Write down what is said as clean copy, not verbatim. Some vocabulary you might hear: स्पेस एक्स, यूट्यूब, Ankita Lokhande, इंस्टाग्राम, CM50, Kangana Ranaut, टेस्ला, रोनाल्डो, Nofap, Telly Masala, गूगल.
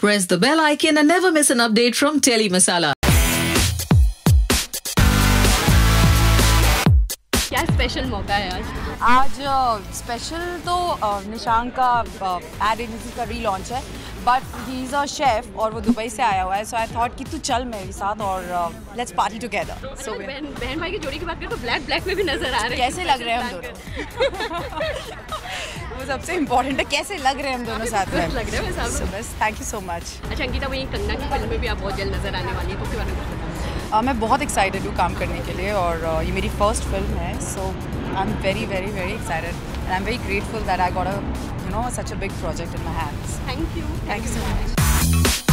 Press the bell icon and never miss an update from Telly Masala. क्या special मौका है आज? आज स्पेशल तो निशांक का एड एजेंसी का रीलॉन्च है, but he is a chef और वो दुबई से आया हुआ है, सो आई थॉट कि तू चल मेरे साथ और लेट्स पार्टी टुगेदर। सो बहन भाई की जोड़ी की बात करें तो ब्लैक ब्लैक में भी नजर आ रहे हैं, कैसे लग रहे हैं हम दोनों? वो सबसे इम्पोर्टेंट है, कैसे लग रहे हैं हम दोनों साथ में लग रहे हैं साथ में। Thank you so much. अच्छा अंकिता, वही कंगना की फिल्म में भी आप बहुत जल्द नजर आने वाली है, तो उसके बारे में कुछ बताओ। मैं बहुत एक्साइटेड हूँ काम करने के लिए और ये मेरी फर्स्ट फिल्म है, so I am very very very excited and I am very grateful that I got a, you know, such a big project in my hands. Thank you so much.